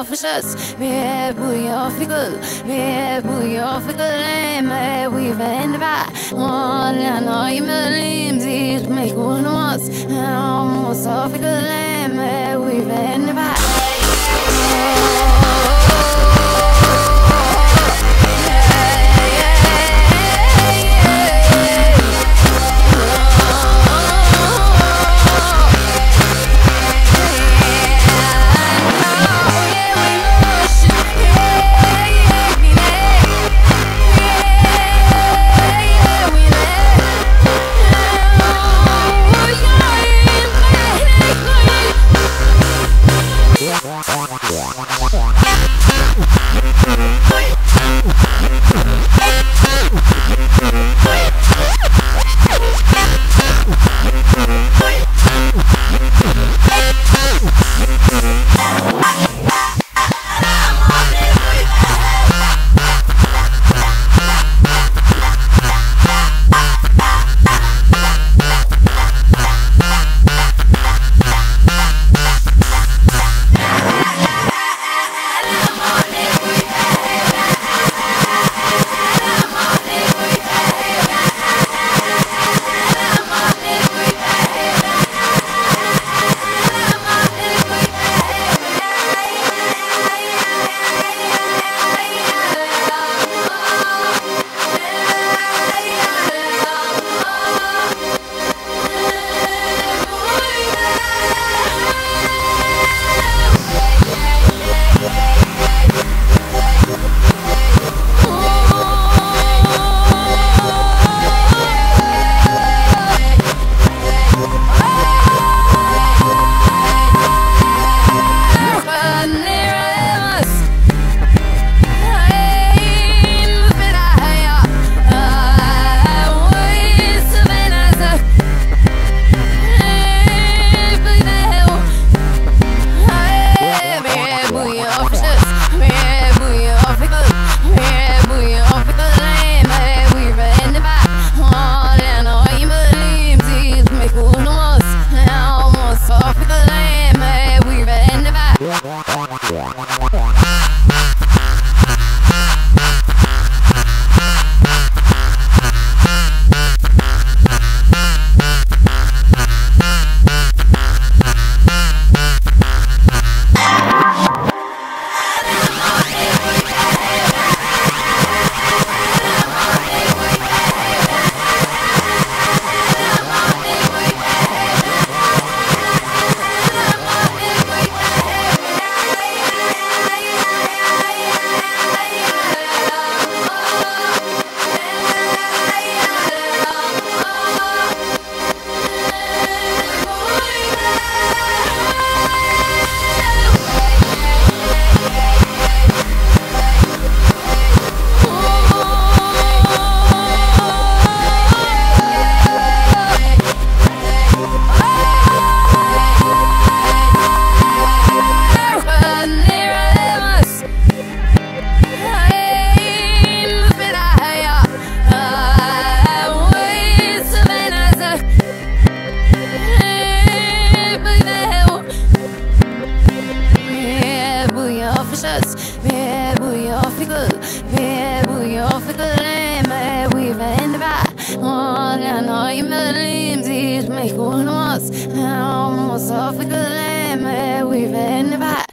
officers, me buoy fickle, me buoy fickle, me we bend back. All I know you believe is make one once, almost fickle, me we bend back. Make one once, almost off a good limb, we've ended by.